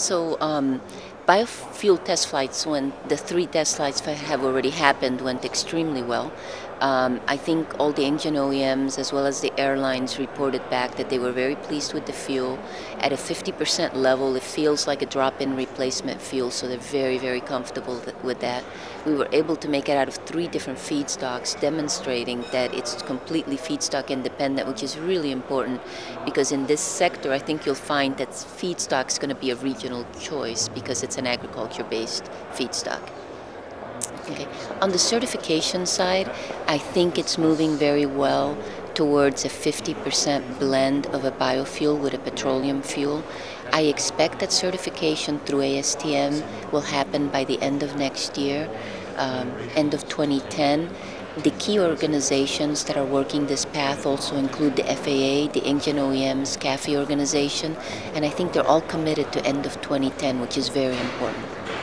So biofuel test flights, when the 3 test flights have already happened, went extremely well. I think all the engine OEMs as well as the airlines reported back that they were very pleased with the fuel. At a 50% level, it feels like a drop-in replacement fuel, so they're very, very comfortable with that. We were able to make it out of 3 different feedstocks, demonstrating that it's completely feedstock independent, which is really important, because in this sector, I think you'll find that feedstock is going to be a regional choice because it's an agriculture-based feedstock. Okay. On the certification side, I think it's moving very well towards a 50% blend of a biofuel with a petroleum fuel. I expect that certification through ASTM will happen by the end of next year, end of 2010. The key organizations that are working this path also include the FAA, the engine OEMs, CAFE organization, and I think they're all committed to end of 2010, which is very important.